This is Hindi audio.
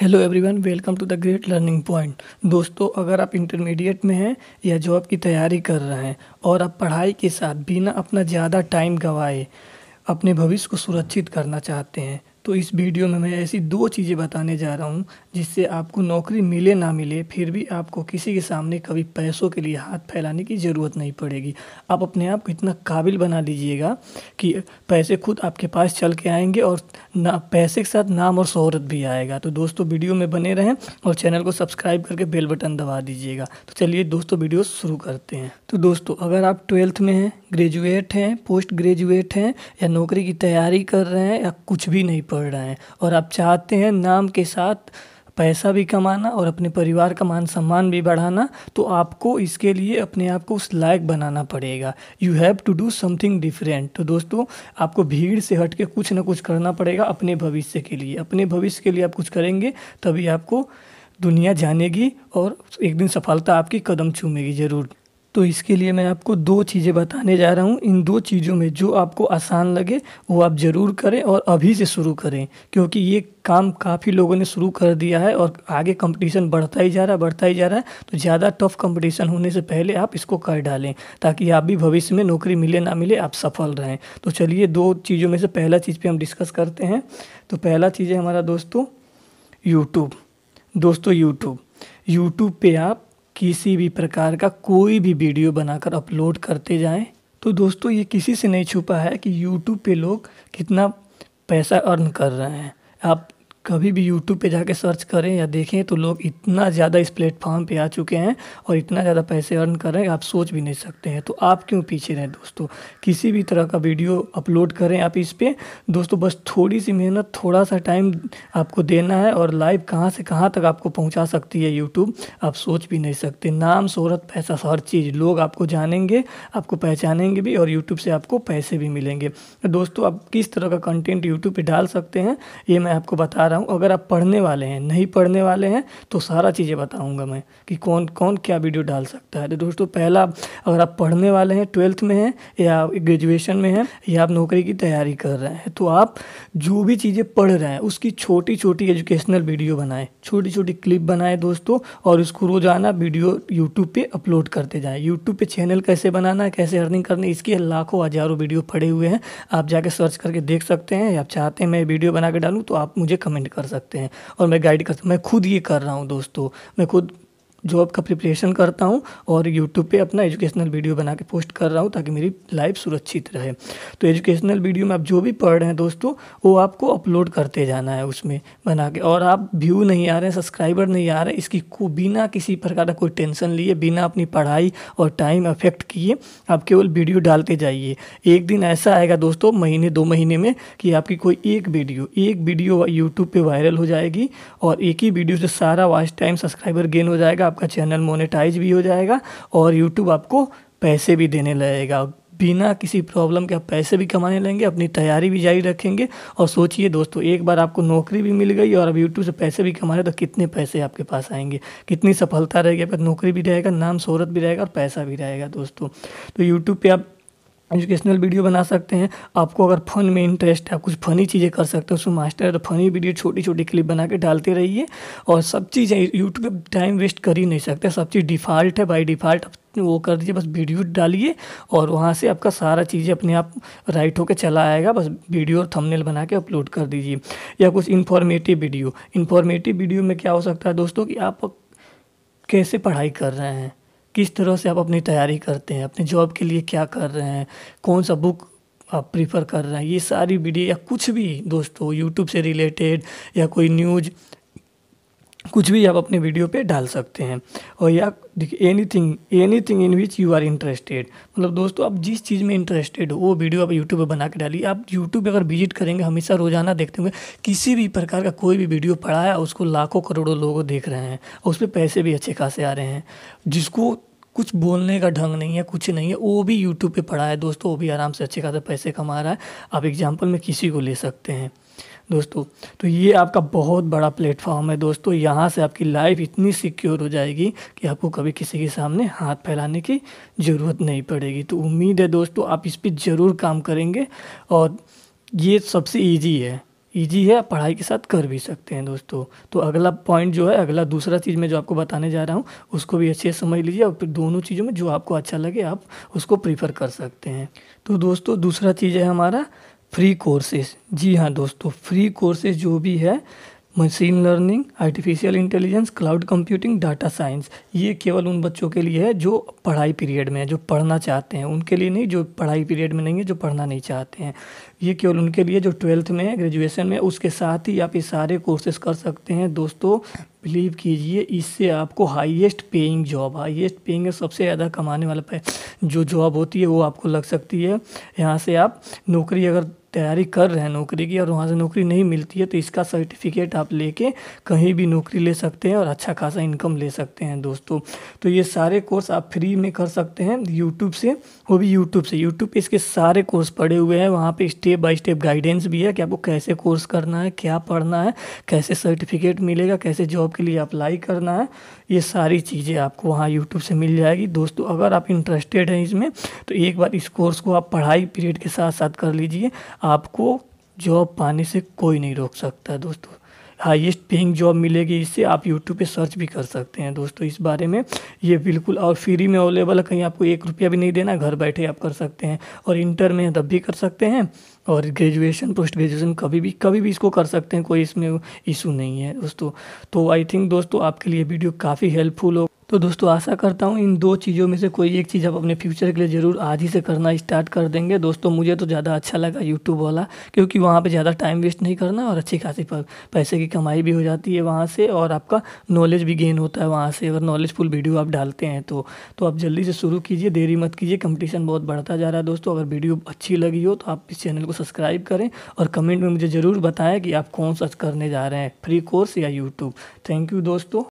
Hello everyone, welcome to the great learning point. दोस्तों, अगर आप इंटरमीडिएट में हैं या जॉब की तैयारी कर रहे हैं और आप पढ़ाई के साथ बिना अपना ज़्यादा टाइम गंवाए अपने भविष्य को सुरक्षित करना चाहते हैं तो इस वीडियो में मैं ऐसी दो चीज़ें बताने जा रहा हूं जिससे आपको नौकरी मिले ना मिले फिर भी आपको किसी के सामने कभी पैसों के लिए हाथ फैलाने की ज़रूरत नहीं पड़ेगी। आप अपने आप को इतना काबिल बना लीजिएगा कि पैसे खुद आपके पास चल के आएंगे और ना पैसे के साथ नाम और शोहरत भी आएगा। तो दोस्तों, वीडियो में बने रहें और चैनल को सब्सक्राइब करके बेल बटन दबा दीजिएगा। तो चलिए दोस्तों, वीडियो शुरू करते हैं। तो दोस्तों, अगर आप ट्वेल्थ में हैं, ग्रेजुएट हैं, पोस्ट ग्रेजुएट हैं या नौकरी की तैयारी कर रहे हैं या कुछ भी नहीं पढ़ रहे हैं और आप चाहते हैं नाम के साथ पैसा भी कमाना और अपने परिवार का मान सम्मान भी बढ़ाना, तो आपको इसके लिए अपने आप को उस लायक बनाना पड़ेगा। You have to do something different. तो दोस्तों, आपको भीड़ से हट के कुछ ना कुछ करना पड़ेगा अपने भविष्य के लिए। अपने भविष्य के लिए आप कुछ करेंगे तभी आपको दुनिया जानेगी और एक दिन सफलता आपकी कदम चूमेगी ज़रूर। तो इसके लिए मैं आपको दो चीज़ें बताने जा रहा हूँ। इन दो चीज़ों में जो आपको आसान लगे वो आप ज़रूर करें और अभी से शुरू करें, क्योंकि ये काम काफ़ी लोगों ने शुरू कर दिया है और आगे कंपटीशन बढ़ता ही जा रहा है। तो ज़्यादा टफ कंपटीशन होने से पहले आप इसको कर डालें ताकि आप भी भविष्य में नौकरी मिले ना मिले आप सफल रहें। तो चलिए, दो चीज़ों में से पहला चीज़ पर हम डिस्कस करते हैं। तो पहला चीज़ है हमारा दोस्तों यूट्यूब। दोस्तों, यूट्यूब पर आप किसी भी प्रकार का कोई भी वीडियो बनाकर अपलोड करते जाएं। तो दोस्तों, ये किसी से नहीं छुपा है कि YouTube पे लोग कितना पैसा अर्न कर रहे हैं। आप कभी भी YouTube पे जाके सर्च करें या देखें तो लोग इतना ज़्यादा इस प्लेटफॉर्म पे आ चुके हैं और इतना ज़्यादा पैसे अर्न कर रहे हैं आप सोच भी नहीं सकते हैं। तो आप क्यों पीछे रहें दोस्तों, किसी भी तरह का वीडियो अपलोड करें आप इस पर। दोस्तों, बस थोड़ी सी मेहनत, थोड़ा सा टाइम आपको देना है और लाइव कहाँ से कहाँ तक आपको पहुँचा सकती है यूट्यूब, आप सोच भी नहीं सकते। नाम, शोहरत, पैसा, हर चीज़, लोग आपको जानेंगे, आपको पहचानेंगे भी और यूट्यूब से आपको पैसे भी मिलेंगे। दोस्तों, आप किस तरह का कंटेंट यूट्यूब पर डाल सकते हैं ये मैं आपको बता रहा हूँ। अगर आप पढ़ने वाले हैं, नहीं पढ़ने वाले हैं तो सारा चीज़ें बताऊंगा मैं कि कौन कौन क्या वीडियो डाल सकता है। तो दोस्तों, पहला, अगर आप पढ़ने वाले हैं, ट्वेल्थ में हैं या ग्रेजुएशन में हैं या आप नौकरी की तैयारी कर रहे हैं, तो आप जो भी चीज़ें पढ़ रहे हैं उसकी छोटी छोटी एजुकेशनल वीडियो बनाएँ, छोटी छोटी क्लिप बनाएँ दोस्तों, और उसको रोजाना वीडियो यूट्यूब पर अपलोड करते जाएँ। यूट्यूब पर चैनल कैसे बनाना है, कैसे अर्निंग करनी, इसकी लाखों हज़ारों वीडियो पड़े हुए हैं, आप जाके सर्च करके देख सकते हैं। आप चाहते हैं मैं वीडियो बना के डालूँ तो आप मुझे कमेंट कर सकते हैं और मैं गाइड कर सकता हूँ। मैं खुद ये कर रहा हूँ दोस्तों, मैं खुद जॉब का प्रिपरेशन करता हूँ और यूट्यूब पे अपना एजुकेशनल वीडियो बना के पोस्ट कर रहा हूँ ताकि मेरी लाइफ सुरक्षित रहे। तो एजुकेशनल वीडियो में आप जो भी पढ़ रहे हैं दोस्तों वो आपको अपलोड करते जाना है उसमें बना के। और आप व्यू नहीं आ रहे हैं, सब्सक्राइबर नहीं आ रहे, इसकी बिना किसी प्रकार का कोई टेंशन लिए, बिना अपनी पढ़ाई और टाइम अफेक्ट किए आप केवल वीडियो डालते जाइए। एक दिन ऐसा आएगा दोस्तों, महीने दो महीने में, कि आपकी कोई एक वीडियो यूट्यूब पर वायरल हो जाएगी और एक ही वीडियो से सारा वॉच टाइम, सब्सक्राइबर गेन हो जाएगा, आपका चैनल मोनेटाइज भी हो जाएगा और यूट्यूब आपको पैसे भी देने लगेगा। बिना किसी प्रॉब्लम के आप पैसे भी कमाने लगेंगे, अपनी तैयारी भी जारी रखेंगे। और सोचिए दोस्तों, एक बार आपको नौकरी भी मिल गई और अब यूट्यूब से पैसे भी कमा रहे तो कितने पैसे आपके पास आएंगे, कितनी सफलता रहेगी। आपका नौकरी भी रहेगा, नाम शोहरत भी रहेगा और पैसा भी रहेगा दोस्तों। तो यूट्यूब पर आप एजुकेशनल वीडियो बना सकते हैं। आपको अगर फन में इंटरेस्ट है, आप कुछ फनी चीज़ें कर सकते हो, उसमें मास्टर है तो फनी वीडियो, छोटी छोटी क्लिप बना के डालते रहिए। और सब चीज़ें यूट्यूब पर टाइम वेस्ट कर ही नहीं सकते, सब चीज़ डिफ़ॉल्ट है, बाय डिफ़ॉल्ट वो कर दीजिए। बस वीडियो डालिए और वहाँ से आपका सारा चीज़ें अपने आप राइट होकर चला आएगा। बस वीडियो और थंबनेल बना के अपलोड कर दीजिए। या कुछ इन्फॉर्मेटिव वीडियो में क्या हो सकता है दोस्तों कि आप कैसे पढ़ाई कर रहे हैं, किस तरह से आप अपनी तैयारी करते हैं, अपने जॉब के लिए क्या कर रहे हैं, कौन सा बुक आप प्रीफर कर रहे हैं, ये सारी वीडियो या कुछ भी दोस्तों यूट्यूब से रिलेटेड या कोई न्यूज़, कुछ भी आप अपने वीडियो पे डाल सकते हैं। और या देखिए anything in which you are interested, मतलब दोस्तों आप जिस चीज़ में इंटरेस्टेड हो वो वीडियो आप यूट्यूब पे बना के डालिए। आप यूट्यूब पे अगर विजिट करेंगे, हमेशा रोजाना देखते होंगे किसी भी प्रकार का कोई भी वीडियो पड़ा है उसको लाखों करोड़ों लोग देख रहे हैं और उस पर पैसे भी अच्छे खासे आ रहे हैं। जिसको कुछ बोलने का ढंग नहीं है, कुछ नहीं है, वो भी यूट्यूब पे पड़ा है दोस्तों, वो भी आराम से अच्छे खासे पैसे कमा रहा है। आप एग्जांपल में किसी को ले सकते हैं दोस्तों। तो ये आपका बहुत बड़ा प्लेटफॉर्म है दोस्तों, यहाँ से आपकी लाइफ इतनी सिक्योर हो जाएगी कि आपको कभी किसी के सामने हाथ फैलाने की ज़रूरत नहीं पड़ेगी। तो उम्मीद है दोस्तों आप इस पर ज़रूर काम करेंगे और ये सबसे ईजी है, ईजी है, पढ़ाई के साथ कर भी सकते हैं दोस्तों। तो अगला पॉइंट जो है, अगला दूसरा चीज़ मैं जो आपको बताने जा रहा हूँ उसको भी अच्छे से समझ लीजिए, और दोनों चीज़ों में जो आपको अच्छा लगे आप उसको प्रीफर कर सकते हैं। तो दोस्तों दूसरा चीज़ है हमारा फ्री कोर्सेज। जी हाँ दोस्तों, फ्री कोर्सेज जो भी है, machine learning, artificial intelligence, cloud computing, data science, ये केवल उन बच्चों के लिए है जो पढ़ाई पीरियड में है, जो पढ़ना चाहते हैं, उनके लिए नहीं जो पढ़ाई पीरियड में नहीं है, जो पढ़ना नहीं चाहते हैं। ये केवल उनके लिए जो ट्वेल्थ में है, ग्रेजुएशन में, उसके साथ ही आप ये सारे कोर्सेज कर सकते हैं दोस्तों। बिलीव कीजिए, इससे आपको highest paying job, highest paying सबसे ज़्यादा कमाने वाला जो जॉब होती है वो आपको लग सकती है। यहाँ से आप नौकरी अगर तैयारी कर रहे हैं नौकरी की और वहाँ से नौकरी नहीं मिलती है, तो इसका सर्टिफिकेट आप लेके कहीं भी नौकरी ले सकते हैं और अच्छा खासा इनकम ले सकते हैं दोस्तों। तो ये सारे कोर्स आप फ्री में कर सकते हैं यूट्यूब से, वो भी यूट्यूब से। यूट्यूब पे इसके सारे कोर्स पड़े हुए हैं, वहाँ पे स्टेप बाय स्टेप गाइडेंस भी है कि आपको कैसे कोर्स करना है, क्या पढ़ना है, कैसे सर्टिफिकेट मिलेगा, कैसे जॉब के लिए अप्लाई करना है, ये सारी चीज़ें आपको वहाँ यूट्यूब से मिल जाएगी दोस्तों। अगर आप इंटरेस्टेड हैं इसमें तो एक बार इस कोर्स को आप पढ़ाई पीरियड के साथ साथ कर लीजिए, आपको जॉब पाने से कोई नहीं रोक सकता दोस्तों। हाईएस्ट पेइंग जॉब मिलेगी, इससे आप यूट्यूब पे सर्च भी कर सकते हैं दोस्तों इस बारे में। ये बिल्कुल और फ्री में अवेलेबल है, कहीं आपको एक रुपया भी नहीं देना, घर बैठे आप कर सकते हैं। और इंटर में तब भी कर सकते हैं, और ग्रेजुएशन, पोस्ट ग्रेजुएशन कभी भी इसको कर सकते हैं, कोई इसमें इशू नहीं है दोस्तों। तो आई थिंक दोस्तों आपके लिए वीडियो काफ़ी हेल्पफुल हो। तो दोस्तों आशा करता हूँ इन दो चीज़ों में से कोई एक चीज़ आप अपने फ्यूचर के लिए ज़रूर आज ही से करना स्टार्ट कर देंगे दोस्तों। मुझे तो ज़्यादा अच्छा लगा यूट्यूब वाला, क्योंकि वहाँ पे ज़्यादा टाइम वेस्ट नहीं करना और अच्छी खासी पैसे की कमाई भी हो जाती है वहाँ से, और आपका नॉलेज भी गेन होता है वहाँ से अगर नॉलेजफुल वीडियो आप डालते हैं तो। आप जल्दी से शुरू कीजिए, देरी मत कीजिए, कंपटीशन बहुत बढ़ता जा रहा है दोस्तों। अगर वीडियो अच्छी लगी हो तो आप इस चैनल को सब्सक्राइब करें और कमेंट में मुझे ज़रूर बताएं कि आप कौन सा करने जा रहे हैं, फ्री कोर्स या यूट्यूब। थैंक यू दोस्तों।